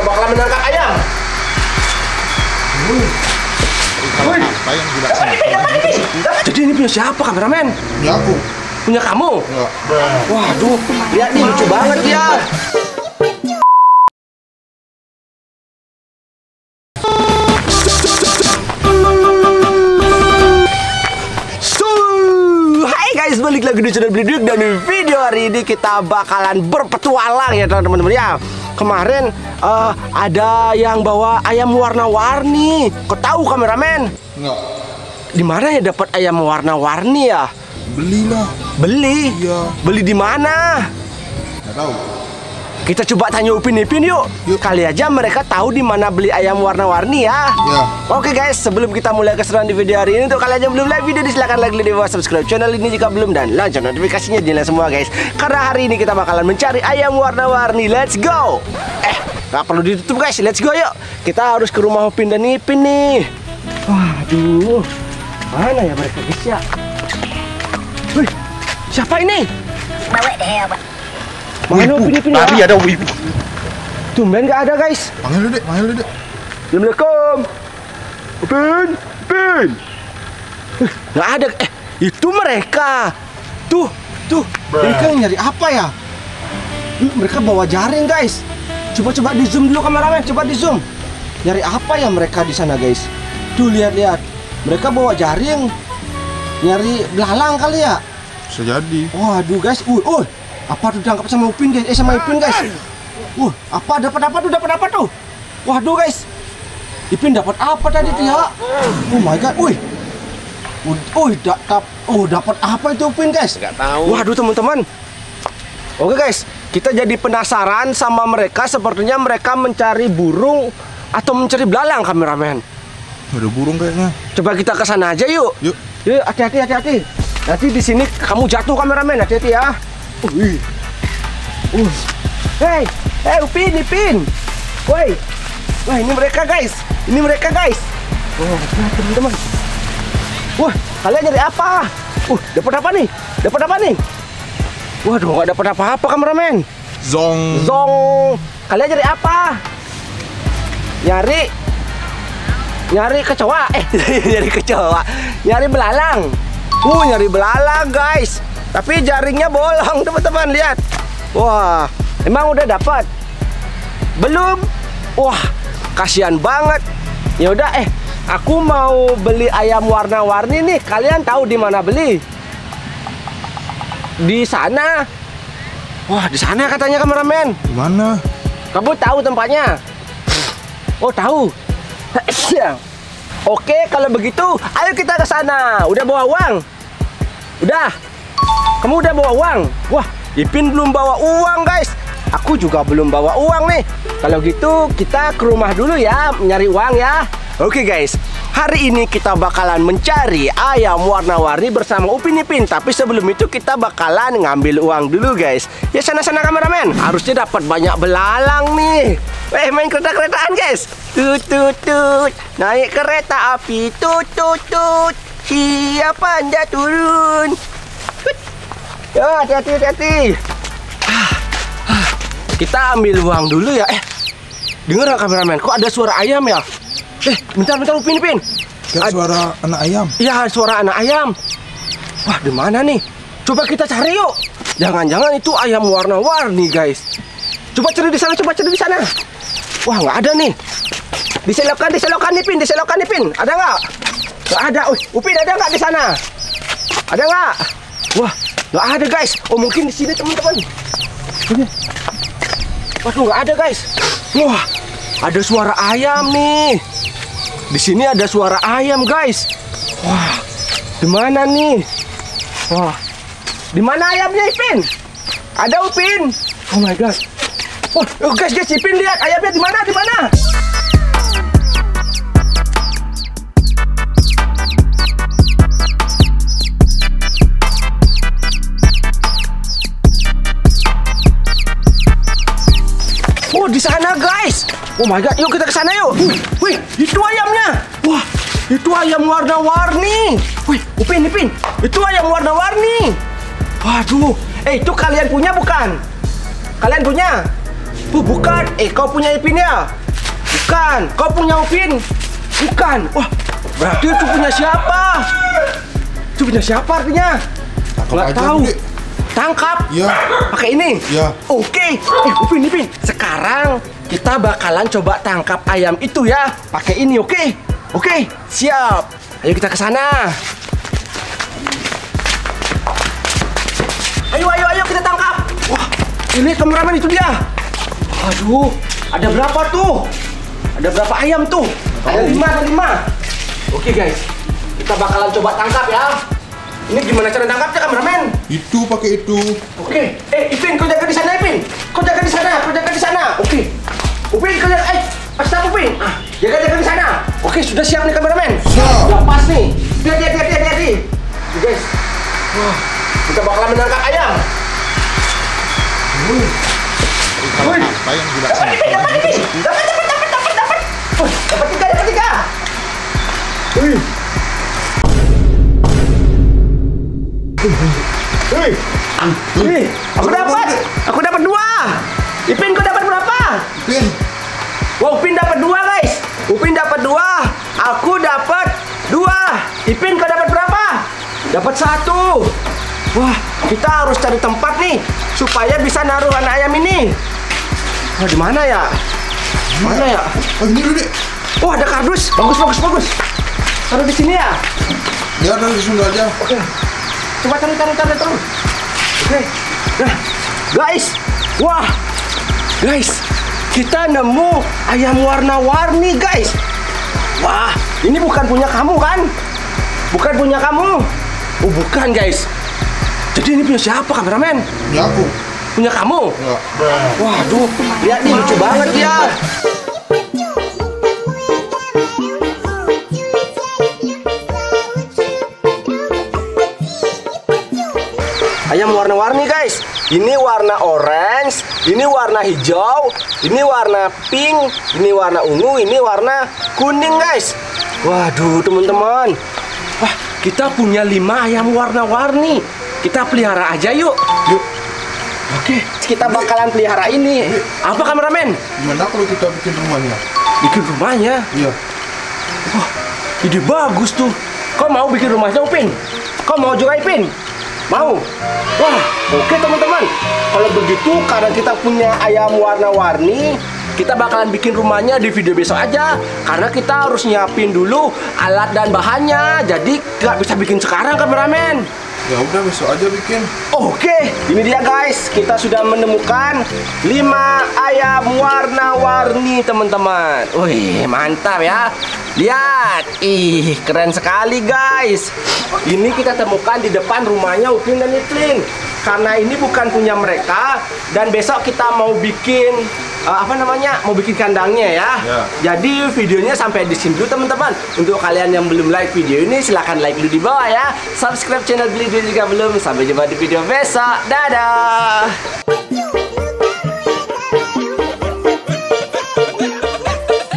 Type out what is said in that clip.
kita bakalan menangkap ayam. Jadi ini punya siapa kameramen? Punya aku. Punya kamu? Ya. Waduh, lihat nih lucu banget ya. Balik lagi di channel Bli Dwiik, dan di video hari ini kita bakalan berpetualang ya teman-teman ya. Kemarin ada yang bawa ayam warna-warni. Kau tahu kameramen? Enggak. Di mana ya dapat ayam warna-warni ya? Belilah. Beli? Iya. Beli di mana? Enggak tahu. Kita coba tanya Upin Ipin yuk. Kali aja mereka tahu di mana beli ayam warna-warni ya. Iya. Oke guys, sebelum kita mulai keseruan di video hari ini, untuk kalian yang belum like video, silahkan like di bawah, subscribe channel ini jika belum, dan lonceng notifikasinya nyalain semua guys. Karena hari ini kita bakalan mencari ayam warna-warni. Let's go. Gak perlu ditutup guys. Let's go yuk. Kita harus ke rumah Upin dan Ipin nih. Waduh, mana ya mereka guys ya? Wih, siapa ini? Mana Upin Ipin ya? Tadi ada Wibu. Tumben gak ada guys. Panggil dulu dek, panggil dulu dek. Assalamualaikum. Upin, Upin. Nggak ada. Itu mereka. Tuh. Mereka nyari apa ya? Mereka bawa jaring, guys. Coba di zoom dulu kameramen. Coba di zoom. Nyari apa ya mereka di sana, guys? Tuh lihat. Mereka bawa jaring. Nyari belalang kali ya? Bisa jadi. Waduh, guys. Apa tuh ditangkap sama Upin, guys? Sama Ipin, guys. Apa dapat apa tuh? Waduh, guys. Ipin dapat apa tadi tuh ya? Oh my god, wih. Dapat apa itu Upin guys? Gak tahu. Waduh teman-teman. Oke guys, kita jadi penasaran sama mereka. Sepertinya mereka mencari burung atau mencari belalang kameramen. Ada burung kayaknya. Coba kita ke sana aja yuk. Yuk, hati-hati. Nanti di sini kamu jatuh kameramen, hati-hati ya. Hey, Upin. Woi. Wah, ini mereka guys. Wah, teman-teman. Wah, kalian nyari apa? Dapat apa nih? Waduh, nggak dapat apa-apa kameramen. Zong. Kalian nyari apa? Nyari kecoa. Nyari belalang. Nyari belalang guys. Tapi jaringnya bolong teman-teman, lihat. Wah, emang udah dapat? Belum. Wah, kasihan banget. Ya udah, aku mau beli ayam warna-warni nih. Kalian tahu di mana beli? Di sana. Wah, di sana katanya kameramen. Di mana? Kamu tahu tempatnya? Oh, tahu. Oke, kalau begitu, ayo kita ke sana. Udah bawa uang? Udah. Kamu udah bawa uang? Wah, Ipin belum bawa uang, guys. Aku juga belum bawa uang nih. Kalau gitu kita ke rumah dulu ya, nyari uang ya. Oke guys, hari ini kita bakalan mencari ayam warna-warni bersama Upin Ipin. Tapi sebelum itu kita bakalan ngambil uang dulu guys. Ya sana-sana kameramen. Harusnya dapat banyak belalang nih. Main kereta-keretaan guys. Tut. Naik kereta api. Tut. Siapa anda turun? Ya, hati-hati. Kita ambil uang dulu ya. Dengar gak kameramen? Kok ada suara ayam ya? Bentar Upin. Suara anak ayam. Iya, suara anak ayam. Wah, di mana nih? Coba kita cari yuk. Jangan-jangan itu ayam warna-warni, guys. Coba cari di sana. Wah, nggak ada nih. Diselokan Ipin. Ada nggak? Nggak ada. Upin ada nggak di sana? Ada nggak? Wah, nggak ada, guys. Mungkin di sini, teman-teman. Ini. Waduh, nggak ada guys. Wah, ada suara ayam nih. Di sini ada suara ayam guys. Wah, di mana nih? Wah, di mana ayamnya Ipin? Ada Upin. Oh my god. Wah, guys Ipin lihat ayamnya di mana? Di sana guys. Oh my god, yuk kita ke sana yuk. Wih, itu ayamnya. Wah, itu ayam warna-warni. Wih, Upin. Itu ayam warna-warni. Waduh, itu kalian punya bukan? Kalian punya? Bu, bukan. Kau punya Ipin ya? Bukan. Kau punya Upin? Bukan. Wah, berarti itu punya siapa? Itu punya siapa artinya? Nggak tahu. Tangkap. Iya. Pakai ini. Iya. Oke. Upin, Ipin. Sekarang kita bakalan coba tangkap ayam itu ya. Pakai ini, oke? Oke, siap. Ayo kita ke sana. Ayo kita tangkap. Wah, ini kameramen itu dia. Aduh, ada berapa tuh? Ada berapa ayam tuh? Ada lima. Oke guys, kita bakalan coba tangkap ya. Ini gimana cara tangkapnya kameramen? Itu pakai itu. Oke. Ipin, kau jaga di sana Ipin. Oke. Upin, kau jaga. Pasti Upin. Ah, jaga di sana. Oke, sudah siap nih kameramen. Sudah pas nih. Dia. Guys. Wah. Kita bakalan menangkap ayam. Dapat tiga. Aku dapat dua. Ipin, kau dapat berapa? Upin dapat dua guys. Aku dapat dua. Ipin, kau dapat berapa? Dapat satu. Wah, kita harus cari tempat nih supaya bisa naruh anak ayam ini. Wah, di mana ya? Oh, ada kardus. Bagus. Taruh di sini ya. Ya, taruh di sini aja. Oke. Coba cari terus. Oke. Nah, guys. Wah. Guys, kita nemu ayam warna-warni, guys. Wah, ini bukan punya kamu kan? Oh, bukan, guys. Jadi ini punya siapa kameramen? Punya aku. Punya kamu? Ya. Waduh, lihat nih lucu banget ya. Ayam warna-warni guys. Ini warna orange, ini warna hijau, ini warna pink, ini warna ungu, ini warna kuning guys. Waduh teman-teman. Wah, kita punya 5 ayam warna-warni. Kita pelihara aja yuk. Oke, kita bakalan pelihara ini. Apa kameramen? Gimana kalau kita bikin rumahnya? Iya. Wah, ide bagus tuh. Kau mau bikin rumahnya Upin? Kau mau juga Ipin? Mau? Wah, oke teman-teman. Kalau begitu, karena kita punya ayam warna-warni, kita bakalan bikin rumahnya di video besok aja. Karena kita harus nyiapin dulu alat dan bahannya. Jadi nggak bisa bikin sekarang kameramen. Ya udah besok aja bikin. Oke, ini dia guys. Kita sudah menemukan 5 ayam warna-warni teman-teman. Wih, mantap ya. Lihat, keren sekali guys. Ini kita temukan di depan rumahnya Upin dan Ipin. Karena ini bukan punya mereka. Dan besok kita mau bikin mau bikin kandangnya ya. Jadi videonya sampai di sini dulu teman-teman. Untuk kalian yang belum like video ini, silahkan like dulu di bawah ya. Subscribe channel Bli Dwiik jika belum. Sampai jumpa di video besok. Dadah.